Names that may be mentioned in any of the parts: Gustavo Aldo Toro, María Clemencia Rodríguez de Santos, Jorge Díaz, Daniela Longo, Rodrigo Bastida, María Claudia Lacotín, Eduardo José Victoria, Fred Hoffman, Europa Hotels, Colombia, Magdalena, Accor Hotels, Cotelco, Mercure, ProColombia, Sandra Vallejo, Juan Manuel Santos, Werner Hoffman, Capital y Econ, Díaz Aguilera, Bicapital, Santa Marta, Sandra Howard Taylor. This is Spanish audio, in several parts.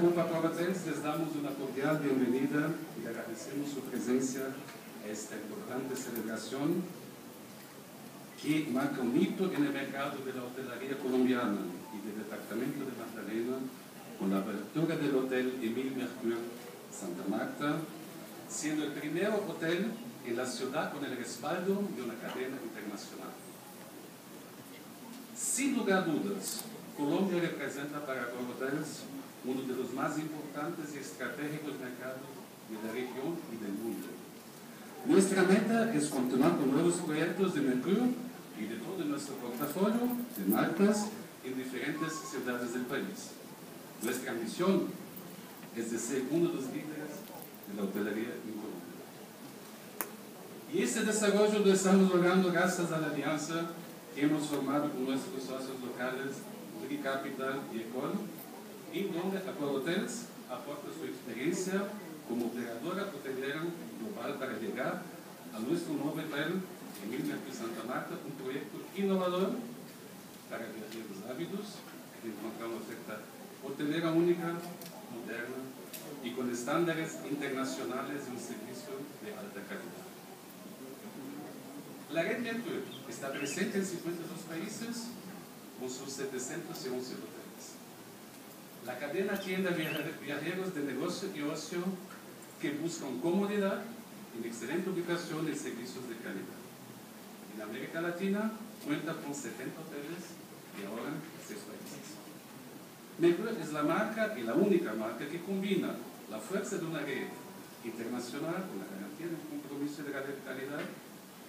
Europa Hotels, les damos una cordial bienvenida y agradecemos su presencia a esta importante celebración que marca un hito en el mercado de la hotelería colombiana y del departamento de Magdalena con la apertura del Hotel Emil Mercure Santa Marta, siendo el primer hotel en la ciudad con el respaldo de una cadena internacional. Sin lugar a dudas, Colombia representa para Accor Hotels uno de los más importantes y estratégicos mercados de la región y del mundo. Nuestra meta es continuar con nuevos proyectos de Mercure y de todo nuestro portafolio de marcas en diferentes ciudades del país. Nuestra misión es de ser uno de los líderes de la hotelería en Colombia. Y este desarrollo lo estamos logrando gracias a la alianza que hemos formado con nuestros socios locales Capital y Econ, en donde Accor Hotels aporta su experiencia como operadora hotelera global para llegar a nuestro nuevo hotel en Emil Mercure Santa Marta, un proyecto innovador para cambiar los hábitos, que encontrar una oferta hotelera única, moderna y con estándares internacionales de un servicio de alta calidad. La red Mercure está presente en 52 países con sus 711 hoteles. La cadena atiende a viajeros de negocio y ocio que buscan comodidad, en excelente ubicación y servicios de calidad. En América Latina cuenta con 70 hoteles y ahora 6 países. Mercure es la marca y la única marca que combina la fuerza de una red internacional con la garantía de compromiso de calidad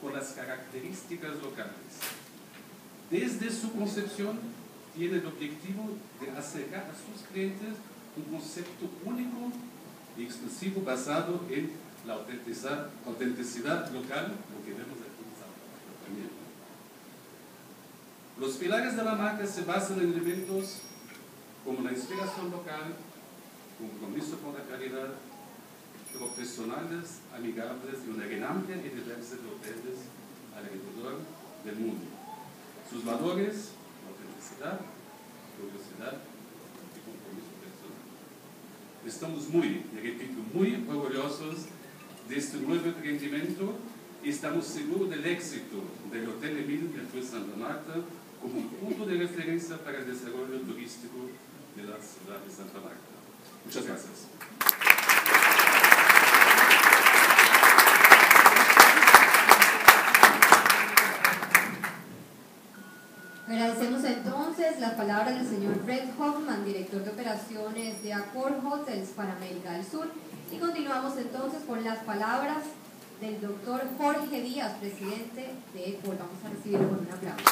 con las características locales. Desde su concepción, tiene el objetivo de acercar a sus clientes un concepto único y exclusivo basado en la autenticidad local, lo que vemos aquí también. Los pilares de la marca se basan en elementos como la inspiración local, compromiso con la calidad, profesionales, amigables y una gran amplia y diversa de hoteles alrededor del mundo. Sus valores, la autenticidad, curiosidad y compromiso personal. Estamos muy, repito, muy orgullosos de este nuevo emprendimiento y estamos seguros del éxito del Hotel Emil Mercure Santa Marta como un punto de referencia para el desarrollo turístico de la ciudad de Santa Marta. Muchas gracias. Agradecemos entonces la palabra del señor Fred Hoffman, director de operaciones de Accor Hotels para América del Sur. Y continuamos entonces con las palabras del doctor Jorge Díaz, presidente de Accor. Vamos a recibirlo con un aplauso.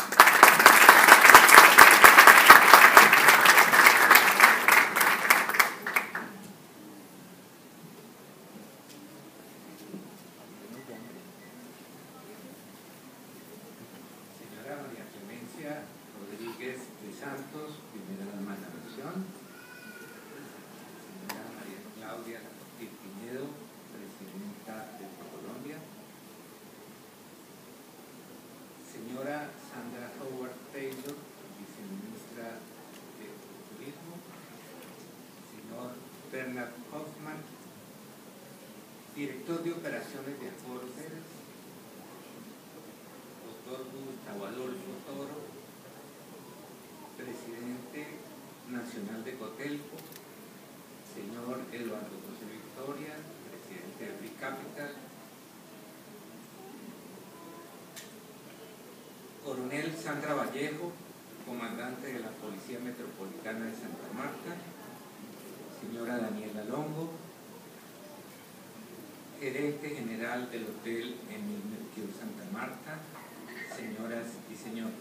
De Santos, primera dama de la nación, señora María Claudia Lacotín, presidenta de ProColombia, señora Sandra Taylor, viceministra de Turismo, señor Werner Hoffman, director de operaciones de Accor Hotels, doctor Gustavo Aldo Toro, presidente nacional de Cotelco, señor Eduardo José Victoria, presidente de Bicapital, coronel Sandra Vallejo, comandante de la Policía Metropolitana de Santa Marta, señora Daniela Longo, gerente general del Hotel Emil Mercure Santa Marta, señoras y señores.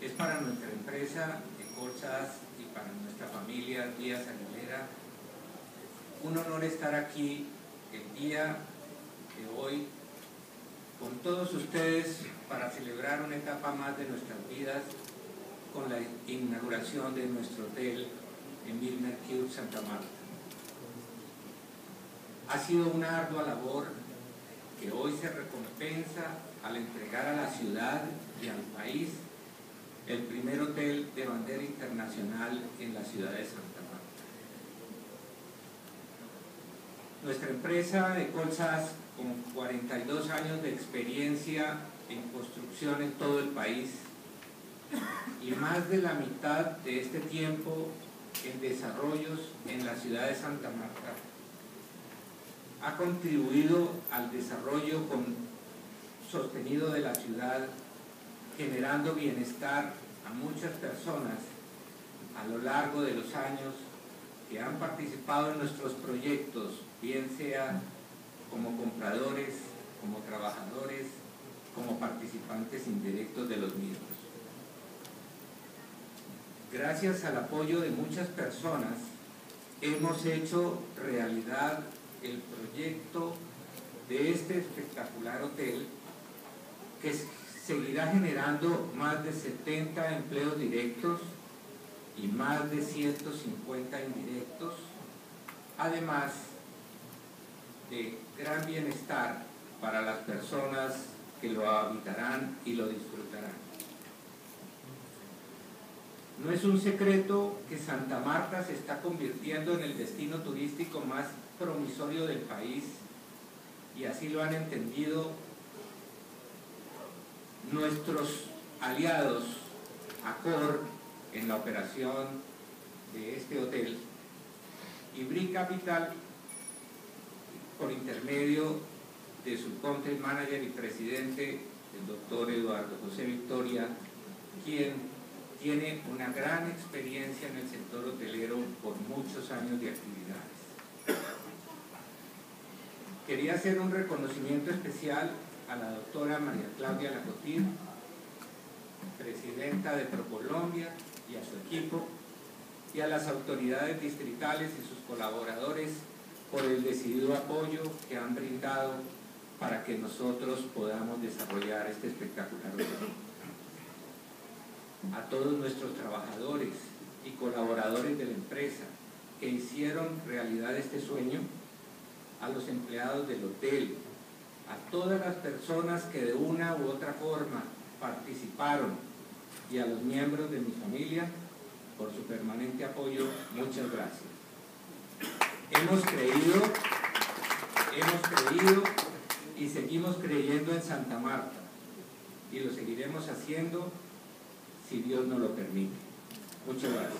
Es para nuestra empresa de Colchas y para nuestra familia Díaz Aguilera un honor estar aquí el día de hoy con todos ustedes para celebrar una etapa más de nuestras vidas con la inauguración de nuestro hotel Emil Mercure Santa Marta. Ha sido una ardua labor que hoy se recompensa al entregar a la ciudad y al país el primer hotel de bandera internacional en la ciudad de Santa Marta. Nuestra empresa de colsas, con 42 años de experiencia en construcción en todo el país y más de la mitad de este tiempo en desarrollos en la ciudad de Santa Marta, ha contribuido al desarrollo sostenido de la ciudad, generando bienestar a muchas personas a lo largo de los años que han participado en nuestros proyectos, bien sea como compradores, como trabajadores, como participantes indirectos de los mismos. Gracias al apoyo de muchas personas, hemos hecho realidad el proyecto de este espectacular hotel, que seguirá generando más de 70 empleos directos y más de 150 indirectos, además de gran bienestar para las personas que lo habitarán y lo disfrutarán. No es un secreto que Santa Marta se está convirtiendo en el destino turístico más promisorio del país, y así lo han entendido nuestros aliados Accor en la operación de este hotel y Bicapital por intermedio de su country manager y presidente, el doctor Eduardo José Victoria, quien tiene una gran experiencia en el sector hotelero por muchos años de actividades. Quería hacer un reconocimiento especial a la doctora María Claudia Lacotín, presidenta de ProColombia, y a su equipo, y a las autoridades distritales y sus colaboradores por el decidido apoyo que han brindado para que nosotros podamos desarrollar este espectacular hotel. A todos nuestros trabajadores y colaboradores de la empresa que hicieron realidad este sueño, a los empleados del hotel, a todas las personas que de una u otra forma participaron, y a los miembros de mi familia por su permanente apoyo, muchas gracias. Hemos creído y seguimos creyendo en Santa Marta, y lo seguiremos haciendo si Dios nos lo permite. Muchas gracias.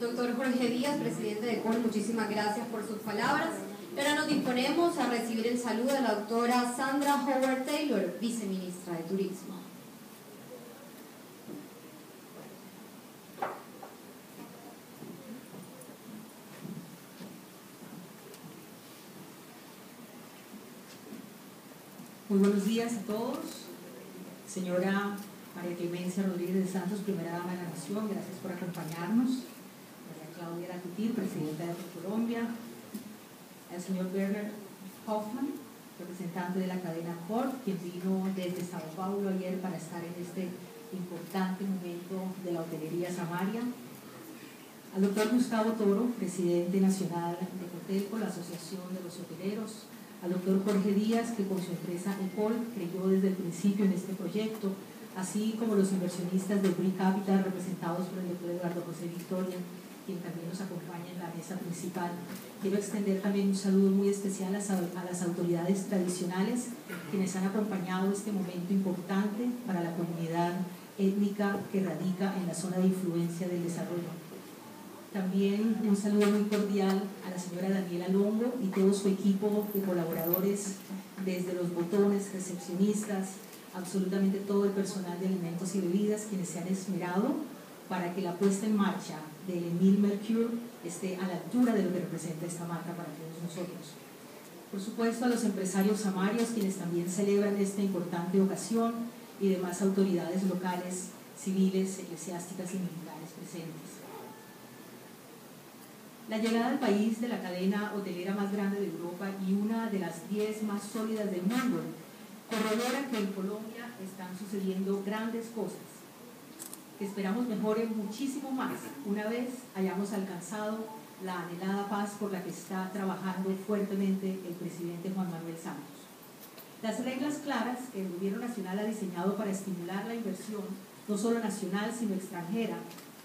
Doctor Jorge Díaz, presidente de Econ, muchísimas gracias por sus palabras. Ahora nos disponemos a recibir el saludo de la doctora Sandra Howard Taylor, viceministra de Turismo. Muy buenos días a todos. Señora María Clemencia Rodríguez de Santos, primera dama de la Nación, gracias por acompañarnos. María Claudia Lacotín, presidenta de ProColombia, al señor Werner Hoffman, representante de la cadena Accor, quien vino desde Sao Paulo ayer para estar en este importante momento de la hotelería samaria, al doctor Gustavo Toro, presidente nacional de Cotelco, la asociación de los hoteleros, al doctor Jorge Díaz, que con su empresa Accor creyó desde el principio en este proyecto, así como los inversionistas de Bicapital, representados por el doctor Eduardo José Victoria, quien también nos acompaña en la mesa principal. Quiero extender también un saludo muy especial a las autoridades tradicionales, quienes han acompañado este momento importante para la comunidad étnica que radica en la zona de influencia del desarrollo. También un saludo muy cordial a la señora Daniela Longo y todo su equipo de colaboradores, desde los botones, recepcionistas, absolutamente todo el personal de alimentos y bebidas, quienes se han esmerado para que la puesta en marcha del Emil Mercure esté a la altura de lo que representa esta marca para todos nosotros. Por supuesto, a los empresarios samarios, quienes también celebran esta importante ocasión, y demás autoridades locales, civiles, eclesiásticas y militares presentes. La llegada al país de la cadena hotelera más grande de Europa y una de las 10 más sólidas del mundo corrobora que en Colombia están sucediendo grandes cosas. que esperamos mejore muchísimo más una vez hayamos alcanzado la anhelada paz por la que está trabajando fuertemente el presidente Juan Manuel Santos. Las reglas claras que el gobierno nacional ha diseñado para estimular la inversión, no solo nacional sino extranjera,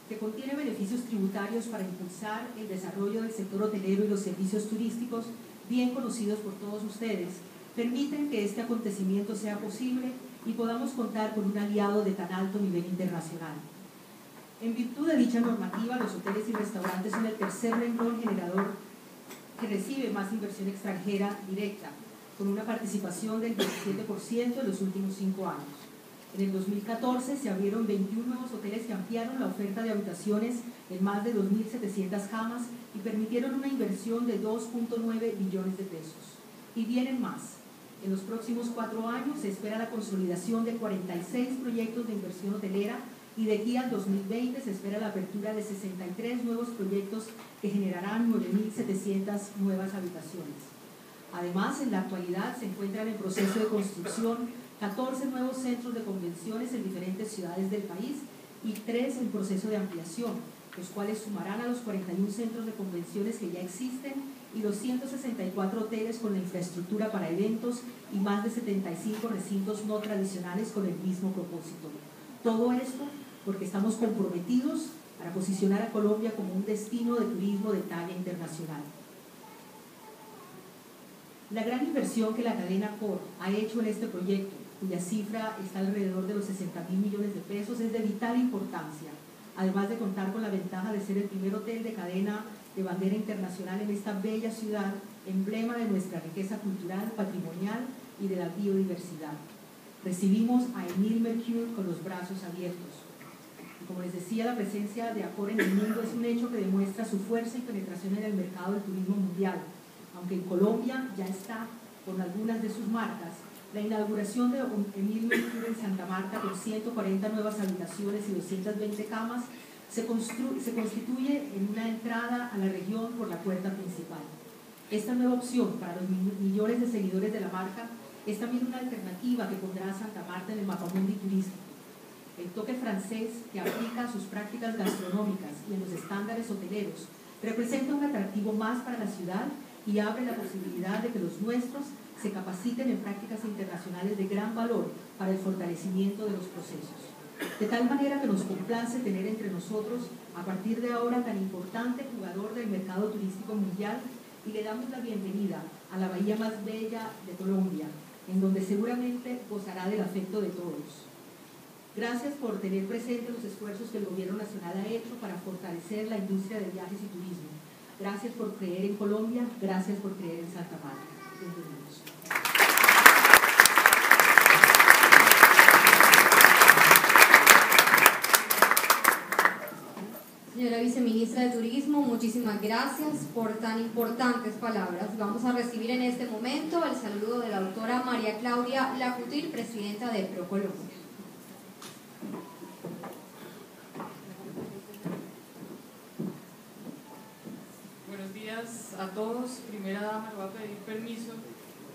que contiene beneficios tributarios para impulsar el desarrollo del sector hotelero y los servicios turísticos, bien conocidos por todos ustedes, permiten que este acontecimiento sea posible y podamos contar con un aliado de tan alto nivel internacional. En virtud de dicha normativa, los hoteles y restaurantes son el tercer renglón generador que recibe más inversión extranjera directa, con una participación del 17% en los últimos 5 años. En el 2014 se abrieron 21 nuevos hoteles que ampliaron la oferta de habitaciones en más de 2.700 camas y permitieron una inversión de 2.9 billones de pesos. Y vienen más. En los próximos 4 años se espera la consolidación de 46 proyectos de inversión hotelera y de aquí al 2020 se espera la apertura de 63 nuevos proyectos que generarán 9.700 nuevas habitaciones. Además, en la actualidad se encuentran en proceso de construcción 14 nuevos centros de convenciones en diferentes ciudades del país y 3 en proceso de ampliación, los cuales sumarán a los 41 centros de convenciones que ya existen y los 164 hoteles con la infraestructura para eventos y más de 75 recintos no tradicionales con el mismo propósito. Todo esto porque estamos comprometidos para posicionar a Colombia como un destino de turismo de talla internacional. La gran inversión que la cadena Accor ha hecho en este proyecto, cuya cifra está alrededor de los 60.000 millones de pesos, es de vital importancia, además de contar con la ventaja de ser el primer hotel de cadena de bandera internacional en esta bella ciudad, emblema de nuestra riqueza cultural, patrimonial y de la biodiversidad. Recibimos a Emil Mercure con los brazos abiertos. Y como les decía, la presencia de Accor en el mundo es un hecho que demuestra su fuerza y penetración en el mercado del turismo mundial. Aunque en Colombia ya está con algunas de sus marcas, la inauguración de Emil Mercure en Santa Marta con 140 nuevas habitaciones y 220 camas se constituye en una entrada a la región por la puerta principal. Esta nueva opción para los millones de seguidores de la marca es también una alternativa que pondrá a Santa Marta en el mapamundi turístico. El toque francés que aplica a sus prácticas gastronómicas y en los estándares hoteleros representa un atractivo más para la ciudad y abre la posibilidad de que los nuestros se capaciten en prácticas internacionales de gran valor para el fortalecimiento de los procesos. De tal manera que nos complace tener entre nosotros, a partir de ahora, tan importante jugador del mercado turístico mundial, y le damos la bienvenida a la bahía más bella de Colombia, en donde seguramente gozará del afecto de todos. Gracias por tener presentes los esfuerzos que el Gobierno Nacional ha hecho para fortalecer la industria de viajes y turismo. Gracias por creer en Colombia, gracias por creer en Santa Marta. Bienvenidos. Señora Viceministra de Turismo, muchísimas gracias por tan importantes palabras. Vamos a recibir en este momento el saludo de la autora María Claudia Lacotín, presidenta de ProColombia. A todos, primera dama, le voy a pedir permiso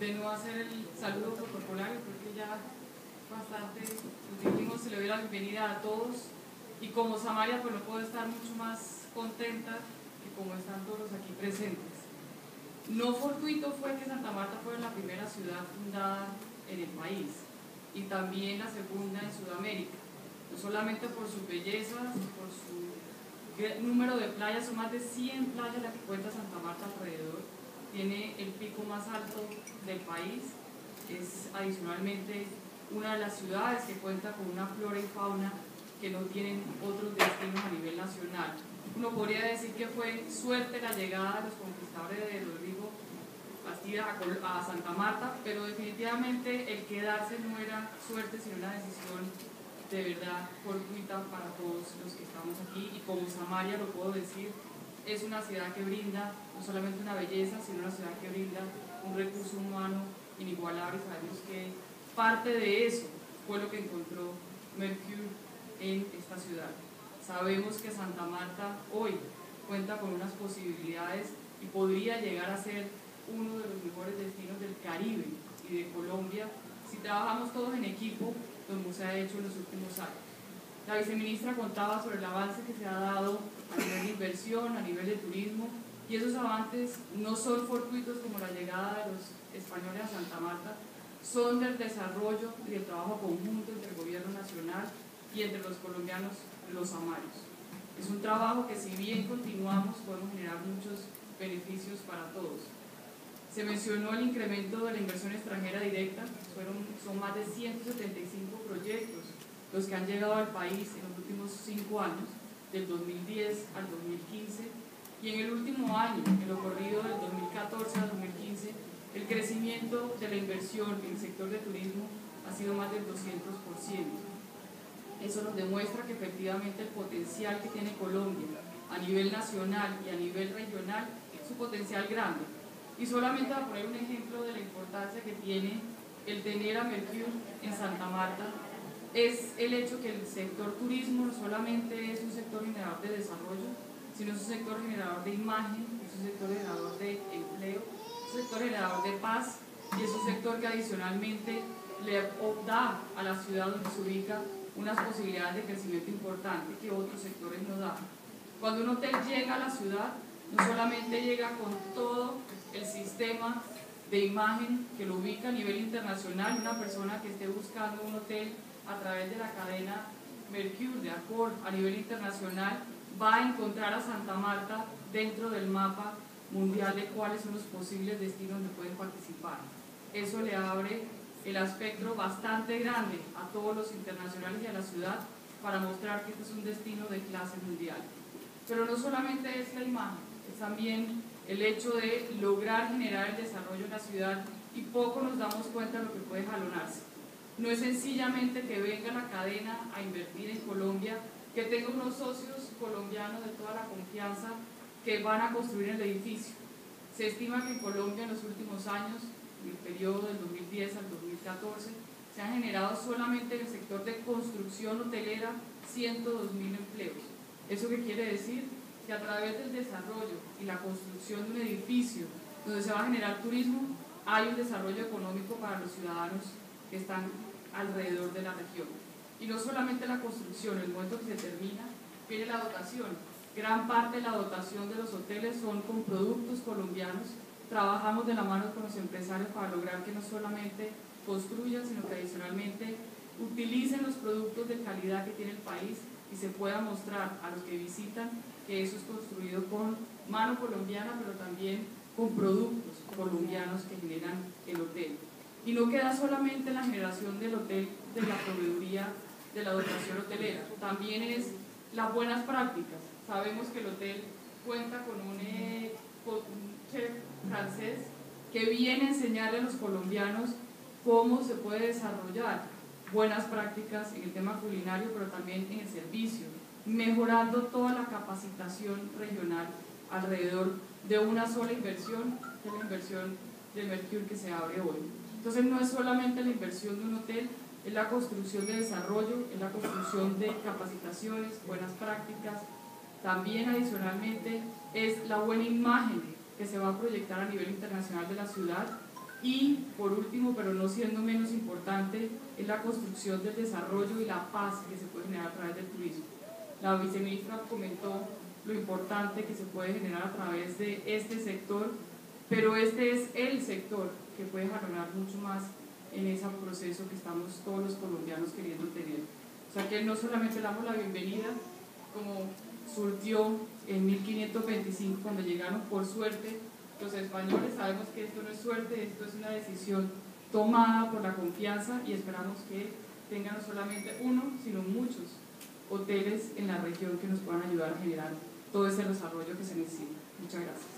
de no hacer el saludo protocolario porque ya bastante nos dijimos, se le doy la bienvenida a todos y como Samaria pues no puedo estar mucho más contenta que como están todos aquí presentes. No fortuito fue que Santa Marta fue la primera ciudad fundada en el país y también la segunda en Sudamérica, no solamente por sus bellezas, por su número de playas, son más de 100 playas las que cuenta Santa Marta alrededor, tiene el pico más alto del país, es adicionalmente una de las ciudades que cuenta con una flora y fauna que no tienen otros destinos a nivel nacional. Uno podría decir que fue suerte la llegada de los conquistadores de Rodrigo Bastida a Santa Marta, pero definitivamente el quedarse no era suerte sino una decisión de verdad fortuita para todos los que estamos aquí y como Samaria lo puedo decir, es una ciudad que brinda no solamente una belleza sino una ciudad que brinda un recurso humano inigualable y sabemos que parte de eso fue lo que encontró Mercure en esta ciudad. Sabemos que Santa Marta hoy cuenta con unas posibilidades y podría llegar a ser uno de los mejores destinos del Caribe y de Colombia si trabajamos todos en equipo como se ha hecho en los últimos años. La viceministra contaba sobre el avance que se ha dado a nivel de inversión, a nivel de turismo, y esos avances no son fortuitos como la llegada de los españoles a Santa Marta, son del desarrollo y del trabajo conjunto entre el gobierno nacional y entre los colombianos, los amarios. Es un trabajo que si bien continuamos podemos generar muchos beneficios para todos. Se mencionó el incremento de la inversión extranjera directa, son más de 175 proyectos los que han llegado al país en los últimos 5 años, del 2010 al 2015, y en el último año, en lo corrido del 2014 al 2015, el crecimiento de la inversión en el sector de turismo ha sido más del 200%. Eso nos demuestra que efectivamente el potencial que tiene Colombia a nivel nacional y a nivel regional es un potencial grande. Y solamente para poner un ejemplo de la importancia que tiene el tener a Mercure en Santa Marta, es el hecho que el sector turismo no solamente es un sector generador de desarrollo, sino es un sector generador de imagen, es un sector generador de empleo, es un sector generador de paz, y es un sector que adicionalmente le da a la ciudad donde se ubica unas posibilidades de crecimiento importantes que otros sectores no dan. Cuando un hotel llega a la ciudad, no solamente llega con todo el sistema de imagen que lo ubica a nivel internacional, una persona que esté buscando un hotel a través de la cadena Mercure de Accor a nivel internacional va a encontrar a Santa Marta dentro del mapa mundial de cuáles son los posibles destinos donde pueden participar. Eso le abre el aspecto bastante grande a todos los internacionales y a la ciudad para mostrar que este es un destino de clase mundial. Pero no solamente es la imagen, es también el hecho de lograr generar el desarrollo en la ciudad, y poco nos damos cuenta de lo que puede jalonarse. No es sencillamente que venga la cadena a invertir en Colombia, que tenga unos socios colombianos de toda la confianza que van a construir el edificio. Se estima que en Colombia en los últimos años, en el periodo del 2010 al 2014, se han generado solamente en el sector de construcción hotelera 102.000 empleos. ¿Eso qué quiere decir? Que a través del desarrollo y la construcción de un edificio donde se va a generar turismo, hay un desarrollo económico para los ciudadanos que están alrededor de la región. Y no solamente la construcción, en el momento que se termina, viene la dotación. Gran parte de la dotación de los hoteles son con productos colombianos. Trabajamos de la mano con los empresarios para lograr que no solamente construyan, sino que adicionalmente utilicen los productos de calidad que tiene el país y se pueda mostrar a los que visitan que eso es construido con mano colombiana, pero también con productos colombianos que generan el hotel. Y no queda solamente en la generación del hotel, de la proveeduría, de la dotación hotelera, también es las buenas prácticas. Sabemos que el hotel cuenta con un chef francés que viene a enseñarle a los colombianos cómo se puede desarrollar buenas prácticas en el tema culinario, pero también en el servicio, mejorando toda la capacitación regional alrededor de una sola inversión, que es la inversión de Mercure que se abre hoy. Entonces no es solamente la inversión de un hotel, es la construcción de desarrollo, es la construcción de capacitaciones, buenas prácticas, también adicionalmente es la buena imagen que se va a proyectar a nivel internacional de la ciudad, y por último, pero no siendo menos importante, es la construcción del desarrollo y la paz que se puede generar a través del turismo. La viceministra comentó lo importante que se puede generar a través de este sector, pero este es el sector que puede jalonar mucho más en ese proceso que estamos todos los colombianos queriendo tener. O sea que no solamente le damos la bienvenida, como surtió en 1525 cuando llegaron por suerte los españoles, sabemos que esto no es suerte, esto es una decisión tomada por la confianza, y esperamos que tengan no solamente uno, sino muchos hoteles en la región que nos puedan ayudar a generar todo ese desarrollo que se necesita. Muchas gracias.